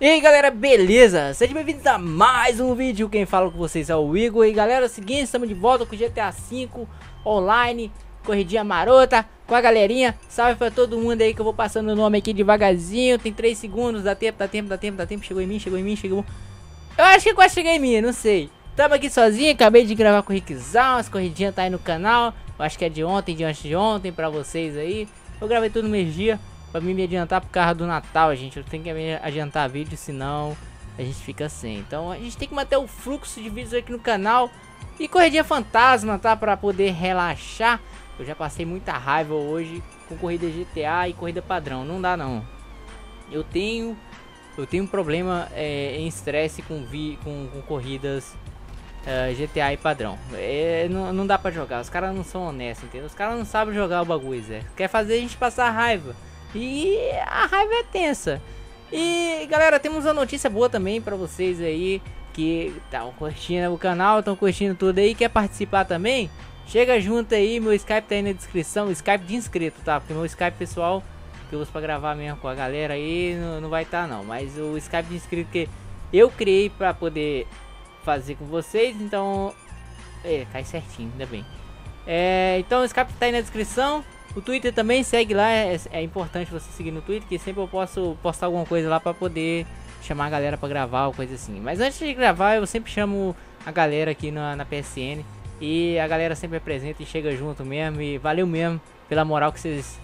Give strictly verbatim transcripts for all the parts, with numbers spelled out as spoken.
E aí galera, beleza? Sejam bem-vindos a mais um vídeo. Quem fala com vocês é o Igor. E galera, é o seguinte, estamos de volta com G T A cinco online, corridinha marota, com a galerinha. Salve pra todo mundo aí que eu vou passando o nome aqui devagarzinho. Tem três segundos, dá tempo, dá tempo, dá tempo, dá tempo. Chegou em mim, chegou em mim, chegou. Eu acho que quase cheguei em mim, não sei. Tamo aqui sozinho, acabei de gravar com o Rickzão. As corridinhas tá aí no canal. Eu acho que é de ontem, de antes de ontem, pra vocês aí. Eu gravei tudo no mesmo dia. Pra mim me adiantar por causa do Natal, gente. Eu tenho que adiantar vídeo, senão a gente fica sem. Então a gente tem que manter o fluxo de vídeos aqui no canal. E corridinha fantasma, tá? Pra poder relaxar. Eu já passei muita raiva hoje com corrida G T A e corrida padrão. Não dá não. Eu tenho eu tenho um problema é, em estresse com, com, com corridas é, G T A e padrão. É, não, não dá pra jogar. Os caras não são honestos, entendeu? Os caras não sabem jogar o bagulho, Zé. Quer fazer a gente passar raiva. E a raiva é tensa. E galera, temos uma notícia boa também pra vocês aí que estão curtindo o canal, estão curtindo tudo aí, quer participar também? Chega junto aí, meu Skype tá aí na descrição, Skype de inscrito, tá? Porque meu Skype pessoal, que eu uso pra gravar mesmo com a galera aí, não, não vai estar tá, não. Mas o Skype de inscrito que eu criei pra poder fazer com vocês, então... É, cai certinho, ainda bem. É, então o Skype tá aí na descrição. O Twitter também segue lá, é, é importante você seguir no Twitter, que sempre eu posso postar alguma coisa lá pra poder chamar a galera pra gravar ou coisa assim. Mas antes de gravar, eu sempre chamo a galera aqui na, na P S N e a galera sempre apresenta e chega junto mesmo. E valeu mesmo pela moral que vocês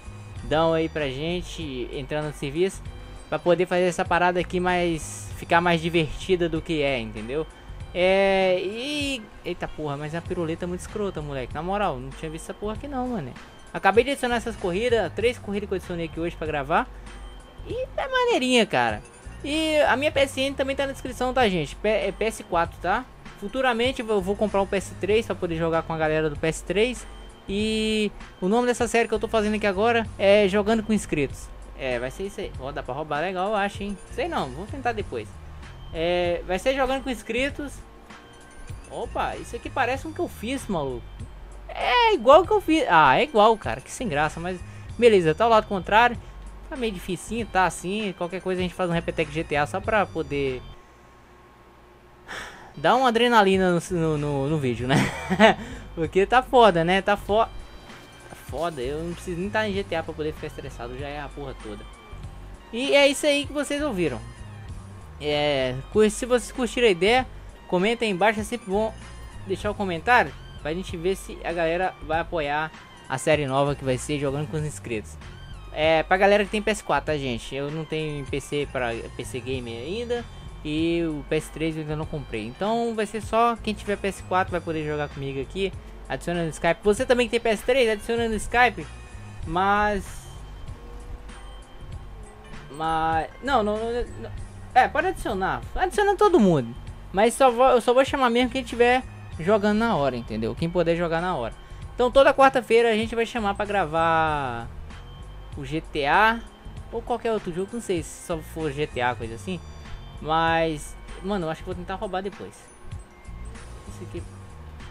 dão aí pra gente entrando no serviço, pra poder fazer essa parada aqui mais, ficar mais divertida do que é, entendeu? É, e... Eita porra, mas a piruleta é muito escrota, moleque. Na moral, não tinha visto essa porra aqui não, mano. Acabei de adicionar essas corridas, três corridas que eu adicionei aqui hoje pra gravar. E tá maneirinha, cara. E a minha P S N também tá na descrição, tá, gente? P é P S quatro, tá? Futuramente eu vou comprar um P S três pra poder jogar com a galera do P S três. E o nome dessa série que eu tô fazendo aqui agora é Jogando com Inscritos. É, vai ser isso aí. Ó, dá pra roubar legal, eu acho, hein? Sei não, vou tentar depois. É, vai ser Jogando com Inscritos. Opa, isso aqui parece um que eu fiz, maluco. É igual que eu fiz. Ah, é igual, cara. Que sem graça, mas... Beleza, tá ao lado contrário. Tá meio dificinho, tá assim. Qualquer coisa a gente faz um repetec G T A só pra poder... dar uma adrenalina no, no, no, no vídeo, né? Porque tá foda, né? Tá foda. Tá foda. Eu não preciso nem estar em G T A pra poder ficar estressado. Já é a porra toda. E é isso aí que vocês ouviram. É... Se vocês curtiram a ideia, comentem aí embaixo. É sempre bom deixar o comentário. Pra gente ver se a galera vai apoiar a série nova que vai ser Jogando com os Inscritos. É, pra galera que tem P S quatro, tá, gente? Eu não tenho P C pra P C Gamer ainda. E o P S três eu ainda não comprei. Então vai ser só quem tiver P S quatro vai poder jogar comigo aqui. Adiciona no Skype. Você também que tem P S três, adiciona no Skype. Mas... Mas... Não, não... não... É, pode adicionar. Adiciona todo mundo. Mas só vou, eu só vou chamar mesmo quem tiver... jogando na hora, entendeu? Quem puder jogar na hora. Então toda quarta-feira a gente vai chamar pra gravar o G T A ou qualquer outro jogo, não sei se só for G T A, coisa assim. Mas, mano, eu acho que vou tentar roubar depois. Isso aqui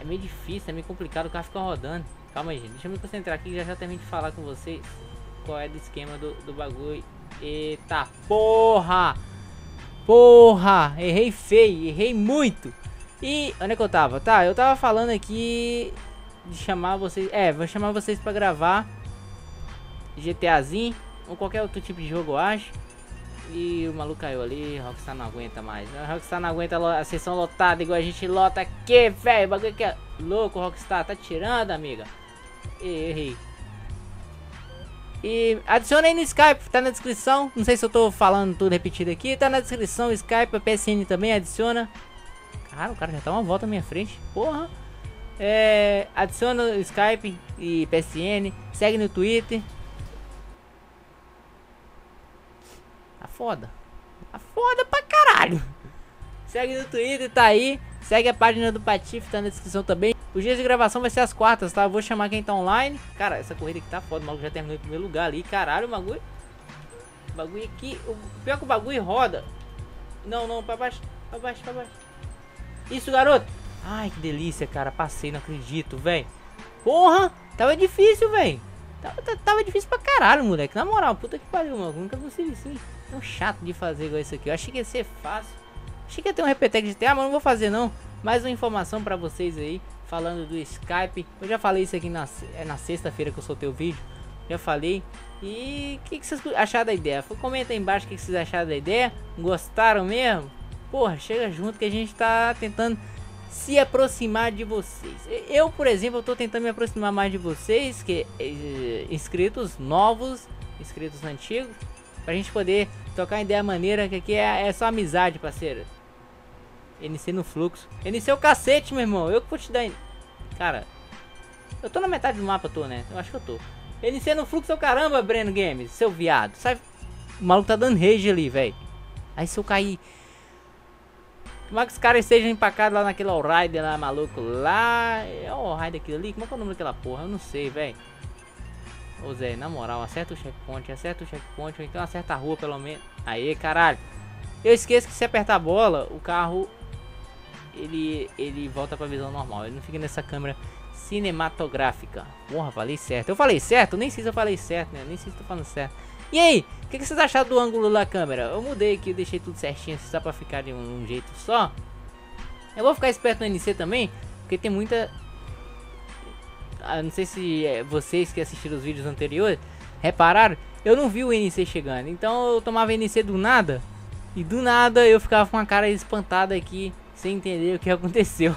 é meio difícil, é meio complicado, o carro fica rodando. Calma aí, gente, deixa eu me concentrar aqui que já já termino de falar com vocês qual é do esquema do, do bagulho. Eita porra! Porra! Errei feio, errei muito! E onde é que eu tava? Tá, eu tava falando aqui de chamar vocês... É, vou chamar vocês pra gravar GTAzinho ou qualquer outro tipo de jogo, eu acho. E o maluco caiu ali, Rockstar não aguenta mais. A Rockstar não aguenta a sessão lotada igual a gente lota aqui, velho. O bagulho que é louco, Rockstar. Tá tirando, amiga. Errei. E adiciona aí no Skype, tá na descrição. Não sei se eu tô falando tudo repetido aqui. Tá na descrição, Skype, a P S N também adiciona. Ah, o cara já tá uma volta na minha frente. Porra. É, adiciona o Skype e P S N. Segue no Twitter. Tá foda. Tá foda pra caralho. Segue no Twitter, tá aí. Segue a página do Patife, tá na descrição também. Os dias de gravação vai ser as quartas, tá? Eu vou chamar quem tá online. Cara, essa corrida aqui tá foda. O maluco já terminou em primeiro lugar ali. Caralho, o bagulho. O bagulho aqui. O pior que o bagulho roda. Não, não, pra baixo. Pra baixo, pra baixo. Isso, garoto. Ai, que delícia, cara. Passei, não acredito, velho. Porra, tava difícil, velho. Tava, tava difícil pra caralho, moleque. Na moral, puta que pariu, mano. Nunca consegui assim. tão chato de fazer igual isso aqui. Eu achei que ia ser fácil. Achei que ia ter um repetec de G T A, mas não vou fazer não. Mais uma informação pra vocês aí, falando do Skype. Eu já falei isso aqui na, é na sexta-feira que eu soltei o vídeo. Já falei. E o que, que vocês acharam da ideia? Comenta aí embaixo o que, que vocês acharam da ideia. Gostaram mesmo? Porra, chega junto que a gente tá tentando se aproximar de vocês. Eu, por exemplo, eu tô tentando me aproximar mais de vocês, que é, inscritos novos, inscritos antigos, pra gente poder trocar ideia maneira, que aqui é, é só amizade, parceiro. N C no fluxo. N C é o cacete, meu irmão. Eu que vou te dar... Cara, eu tô na metade do mapa, tô, né? Eu acho que eu tô. N C no fluxo é o caramba, Breno Games, seu viado. Sai... O maluco tá dando rage ali, velho. Aí se eu cair... Como é que os caras estejam empacados lá naquele All-Rider lá, maluco, lá. É o All-Rider aquilo ali? Como é que é o nome daquela porra? Eu não sei, velho. Ô Zé, na moral, acerta o checkpoint, acerta o checkpoint, ou então acerta a rua pelo menos. Aê, caralho. Eu esqueço que se apertar a bola, o carro, ele, ele volta pra visão normal. Ele não fica nessa câmera cinematográfica. Porra, falei certo. Eu falei certo? Nem sei se eu falei certo, né? Nem sei se eu tô falando certo. E aí, o que, que vocês acharam do ângulo da câmera? Eu mudei aqui, eu deixei tudo certinho, só pra ficar de um, um jeito só. Eu vou ficar esperto no N C também, porque tem muita... Ah, não sei se é, vocês que assistiram os vídeos anteriores repararam, eu não vi o N C chegando. Então eu tomava N C do nada, e do nada eu ficava com uma cara espantada aqui, sem entender o que aconteceu.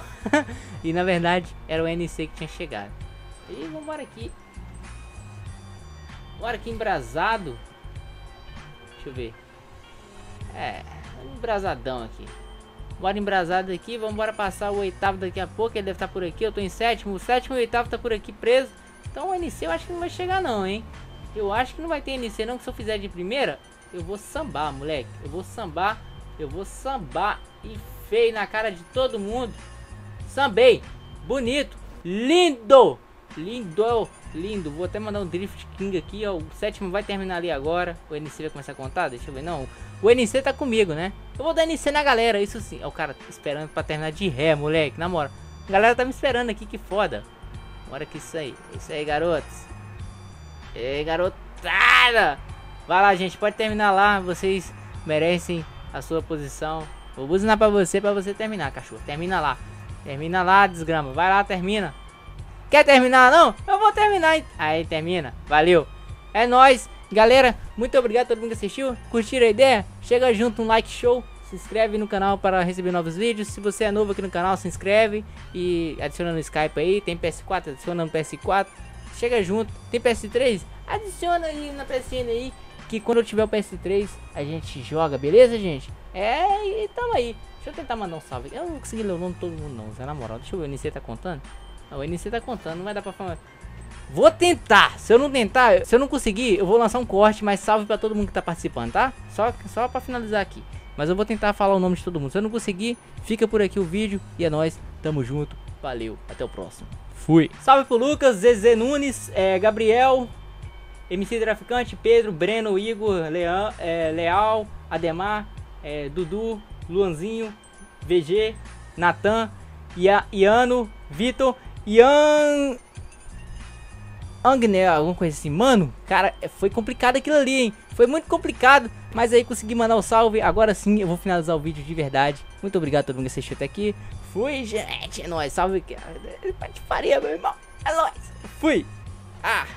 E na verdade, era o N C que tinha chegado. E vamos embora aqui. Bora aqui embrasado. Deixa eu ver. É, embrasadão aqui. Bora embrasado aqui, vamos embora passar o oitavo daqui a pouco. Ele deve estar por aqui, eu tô em sétimo. O sétimo e o oitavo tá por aqui preso. Então o N C eu acho que não vai chegar não, hein. Eu acho que não vai ter N C não, que se eu fizer de primeira, eu vou sambar, moleque. Eu vou sambar, eu vou sambar. E feio na cara de todo mundo. Sambei, bonito, lindo. Lindo, lindo. Vou até mandar um Drift King aqui, ó. O sétimo vai terminar ali agora. O N C vai começar a contar? Deixa eu ver. Não, o N C tá comigo, né? Eu vou dar N C na galera, isso sim. Ó, o cara esperando pra terminar de ré, moleque. Na moral, a galera tá me esperando aqui, que foda. Bora que isso aí. Isso aí, garotos. Ei, garotada. Vai lá, gente. Pode terminar lá. Vocês merecem a sua posição. Vou buzinar pra você, pra você terminar, cachorro. Termina lá. Termina lá, desgrama. Vai lá, termina. Quer terminar não? Eu vou terminar. Aí termina, valeu. É nóis, galera, muito obrigado a todo mundo que assistiu. Curtiram a ideia? Chega junto, um like show. Se inscreve no canal para receber novos vídeos. Se você é novo aqui no canal, se inscreve. E adiciona no Skype aí. Tem P S quatro, adiciona no P S quatro. Chega junto, tem P S três? Adiciona aí na P S N aí, que quando eu tiver o P S três, a gente joga, beleza, gente? É, e tamo aí. Deixa eu tentar mandar um salve. Eu não vou conseguir ler o nome de todo mundo não, Zé, na moral. Deixa eu ver, o N C tá contando? O N C tá contando, não vai dar pra falar. Vou tentar, se eu não tentar, se eu não conseguir, eu vou lançar um corte, mas salve pra todo mundo que tá participando, tá? Só, só pra finalizar aqui. Mas eu vou tentar falar o nome de todo mundo. Se eu não conseguir, fica por aqui o vídeo. E é nóis, tamo junto, valeu, até o próximo. Fui. Salve pro Lucas, Zezé Nunes, é, Gabriel, M C Traficante, Pedro, Breno, Igor, Leão, é, Leal, Ademar, é, Dudu, Luanzinho, V G, Natan, Ia, Iano, Vitor... Yang... Angnel, alguma coisa assim. Mano, cara, foi complicado aquilo ali, hein? Foi muito complicado, mas aí consegui mandar o salve. Agora sim, eu vou finalizar o vídeo de verdade. Muito obrigado a todo mundo que assistiu até aqui. Fui, gente, é nóis. Salve, Pete Faria, meu irmão. É nóis. Fui. Ah.